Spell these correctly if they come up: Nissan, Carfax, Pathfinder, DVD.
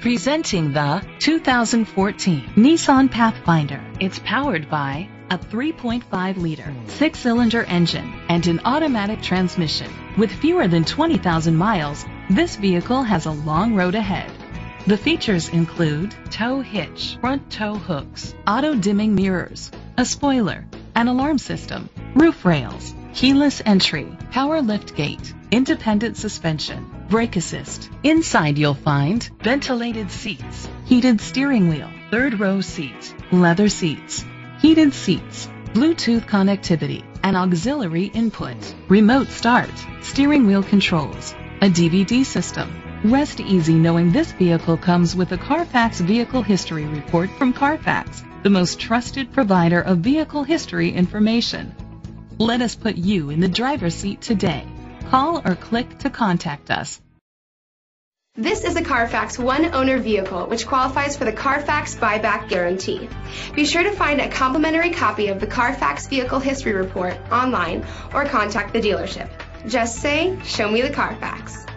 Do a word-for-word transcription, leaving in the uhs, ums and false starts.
Presenting the two thousand fourteen Nissan Pathfinder. It's powered by a three point five liter six-cylinder engine and an automatic transmission. With fewer than twenty thousand miles, this vehicle has a long road ahead. The features include tow hitch, front tow hooks, auto-dimming mirrors, a spoiler, an alarm system, roof rails, keyless entry, power liftgate, independent suspension, brake assist. Inside you'll find ventilated seats, heated steering wheel, third row seat, leather seats, heated seats, Bluetooth connectivity, and auxiliary input, remote start, steering wheel controls, a D V D system. Rest easy knowing this vehicle comes with a Carfax Vehicle History Report from Carfax, the most trusted provider of vehicle history information. Let us put you in the driver's seat today. Call or click to contact us. This is a Carfax one-owner vehicle which qualifies for the Carfax buyback guarantee. Be sure to find a complimentary copy of the Carfax Vehicle History Report online or contact the dealership. Just say, "Show me the Carfax."